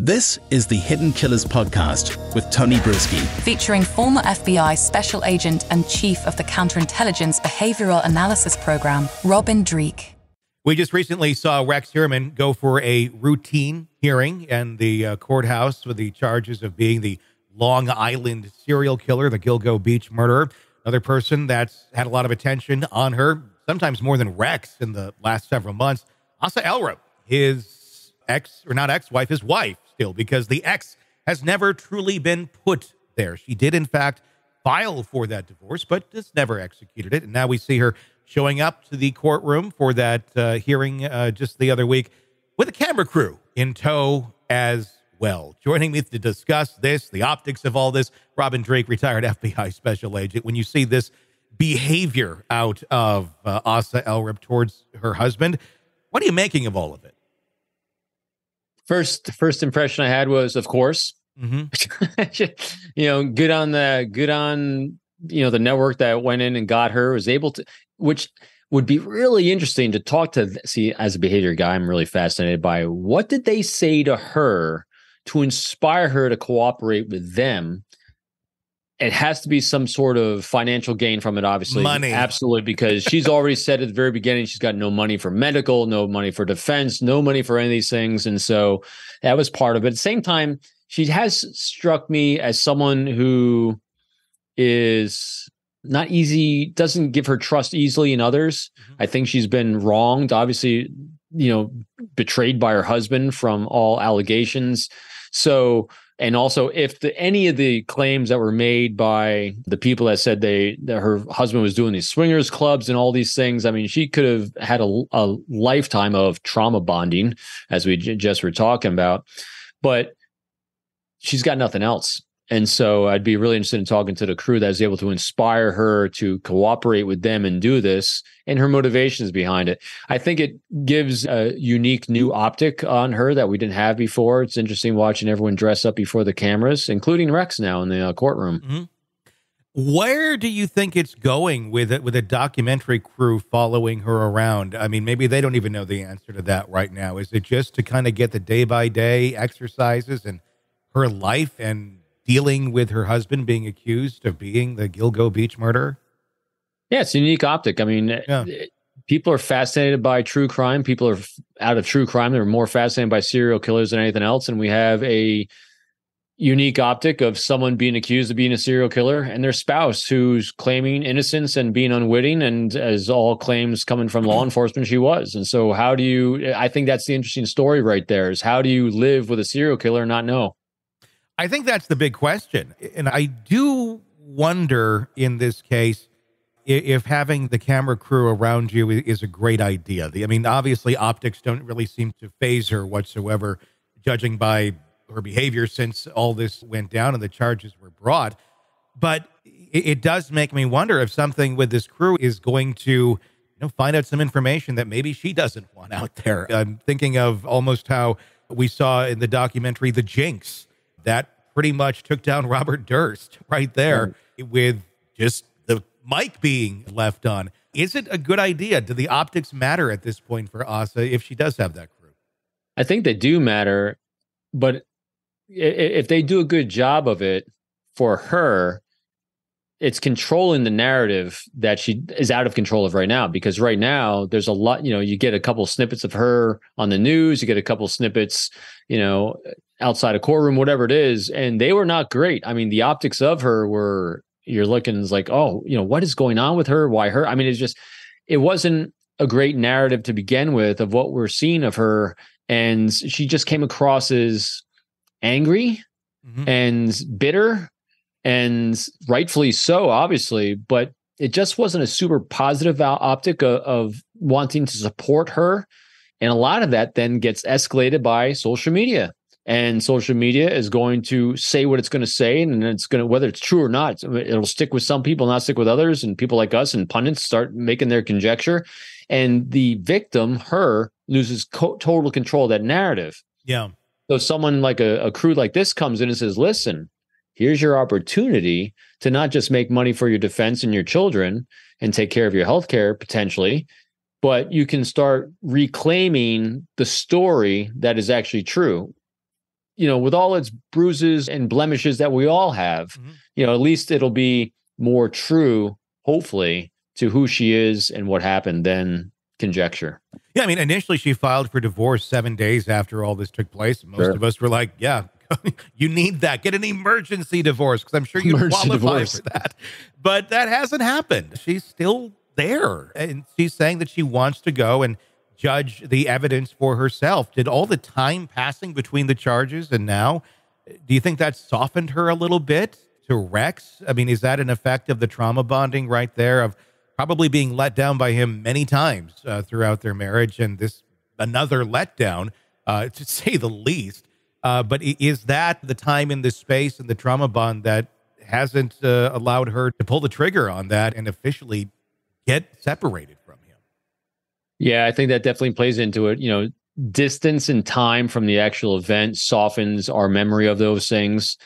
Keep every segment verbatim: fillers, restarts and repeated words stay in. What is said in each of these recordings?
This is the Hidden Killers podcast with Tony Bruschi. Featuring former F B I Special Agent and Chief of the Counterintelligence Behavioral Analysis Program, Robin Dreeke. We just recently saw Rex Heuermann go for a routine hearing in the uh, courthouse with the charges of being the Long Island serial killer, the Gilgo Beach murderer. Another person that's had a lot of attention on her, sometimes more than Rex in the last several months, Asa Ellerup, his ex, or not ex-wife, his wife still, because the ex has never truly been put there. She did, in fact, file for that divorce, but just never executed it. And now we see her showing up to the courtroom for that uh, hearing uh, just the other week with a camera crew in tow as well. Joining me to discuss this, the optics of all this, Robin Dreeke, retired F B I special agent. When you see this behavior out of uh, Asa Ellerup towards her husband, what are you making of all of it? First, the first impression I had was, of course, mm-hmm. you know, good on the, good on, you know, the network that went in and got her, was able to, which would be really interesting to talk to. See, as a behavior guy, I'm really fascinated by what did they say to her to inspire her to cooperate with them. It has to be some sort of financial gain from it, obviously. Money. Absolutely, because she's already said at the very beginning, she's got no money for medical, no money for defense, no money for any of these things. And so that was part of it. At the same time, she has struck me as someone who is not easy, doesn't give her trust easily in others. Mm-hmm. I think she's been wronged, obviously, you know, betrayed by her husband from all allegations. So, and also if the, any of the claims that were made by the people that said they, that her husband was doing these swingers clubs and all these things, I mean, she could have had a, a lifetime of trauma bonding, as we j just were talking about, but she's got nothing else. And so I'd be really interested in talking to the crew that was able to inspire her to cooperate with them and do this, and her motivations behind it. I think it gives a unique new optic on her that we didn't have before. It's interesting watching everyone dress up before the cameras, including Rex now in the uh, courtroom. Mm-hmm. Where do you think it's going with it, with a documentary crew following her around? I mean, maybe they don't even know the answer to that right now. Is it just to kind of get the day-by-day exercises and her life and dealing with her husband being accused of being the Gilgo Beach murderer? Yeah, it's a unique optic. I mean, yeah. People are fascinated by true crime. People are out of true crime. They're more fascinated by serial killers than anything else. And we have a unique optic of someone being accused of being a serial killer and their spouse who's claiming innocence and being unwitting. And as all claims coming from law enforcement, she was. And so how do you, I think that's the interesting story right there, is how do you live with a serial killer and not know? I think that's the big question. And I do wonder in this case if having the camera crew around you is a great idea. I mean, obviously, optics don't really seem to phase her whatsoever, judging by her behavior since all this went down and the charges were brought. But it does make me wonder if something with this crew is going to, you know, find out some information that maybe she doesn't want out there. I'm thinking of almost how we saw in the documentary The Jinx. That pretty much took down Robert Durst right there with just the mic being left on. Is it a good idea? Do the optics matter at this point for Asa if she does have that crew? I think they do matter, but if they do a good job of it for her, it's controlling the narrative that she is out of control of right now, because right now there's a lot, you know, you get a couple snippets of her on the news, you get a couple snippets, you know, outside a courtroom, whatever it is. And they were not great. I mean, the optics of her were, you're looking like, oh, you know, what is going on with her? Why her? I mean, it's just, it wasn't a great narrative to begin with of what we're seeing of her. And she just came across as angry mm-hmm. and bitter, and rightfully so, obviously, but it just wasn't a super positive optic of, of wanting to support her. And a lot of that then gets escalated by social media, and social media is going to say what it's going to say. And it's going to, whether it's true or not, it'll stick with some people, not stick with others. And people like us and pundits start making their conjecture, and the victim, her, loses co total control of that narrative. Yeah. So someone like a, a crew like this comes in and says, listen, here's your opportunity to not just make money for your defense and your children and take care of your healthcare potentially, but you can start reclaiming the story that is actually true. you know, with all its bruises and blemishes that we all have, mm-hmm. you know, at least it'll be more true, hopefully, to who she is and what happened than conjecture. Yeah, I mean, initially she filed for divorce seven days after all this took place. Most sure. of us were like, yeah, you need that. Get an emergency divorce, because I'm sure you qualify divorce. for that. But that hasn't happened. She's still there. And she's saying that she wants to go and judge the evidence for herself. Did all the time passing between the charges and now, do you think that softened her a little bit to Rex? I mean, is that an effect of the trauma bonding right there, of probably being let down by him many times uh, throughout their marriage, and this another letdown, uh, to say the least? Uh, but is that the time in this space and the trauma bond that hasn't uh, allowed her to pull the trigger on that and officially get separated from him? Yeah, I think that definitely plays into it. You know, distance and time from the actual event softens our memory of those things.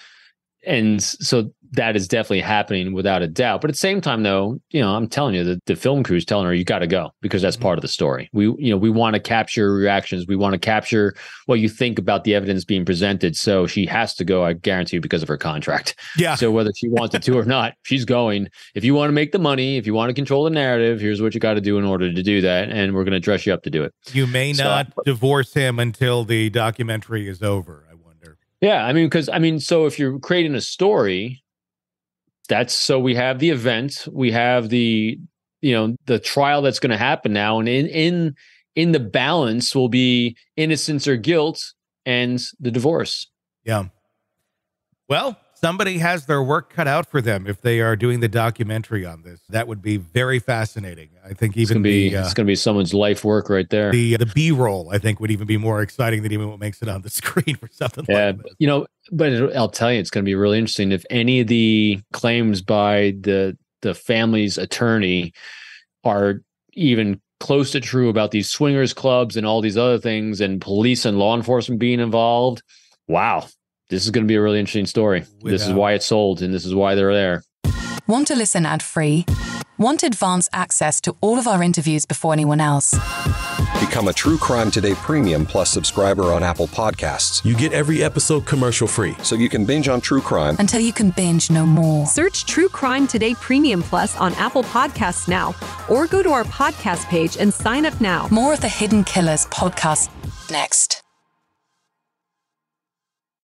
And so that is definitely happening without a doubt. But at the same time, though, you know, I'm telling you that the film crew's telling her, you got to go, because that's mm-hmm. part of the story. We, you know, we want to capture reactions. We want to capture what you think about the evidence being presented. So she has to go, I guarantee you, because of her contract. Yeah. So whether she wanted to or not, she's going. If you want to make the money, if you want to control the narrative, here's what you got to do in order to do that. And we're going to dress you up to do it. You may so, not but, divorce him until the documentary is over. Yeah, I mean, because I mean, so if you're creating a story, that's so we have the event, we have the, you know, the trial that's going to happen now, and in in in the balance will be innocence or guilt and the divorce. Yeah. Well, somebody has their work cut out for them if they are doing the documentary on this. That would be very fascinating. I think even it's gonna be, the, uh, it's going to be someone's life work right there. The the B-roll, I think, would even be more exciting than even what makes it on the screen for something yeah, like that. You know, but it, I'll tell you, it's going to be really interesting if any of the claims by the the family's attorney are even close to true about these swingers clubs and all these other things, and police and law enforcement being involved. Wow. This is going to be a really interesting story. Without. This is why it's sold, and this is why they're there. Want to listen ad-free? Want advanced access to all of our interviews before anyone else? Become a True Crime Today Premium Plus subscriber on Apple Podcasts. You get every episode commercial-free, so you can binge on true crime until you can binge no more. Search True Crime Today Premium Plus on Apple Podcasts now, or go to our podcast page and sign up now. More of the Hidden Killers podcast next.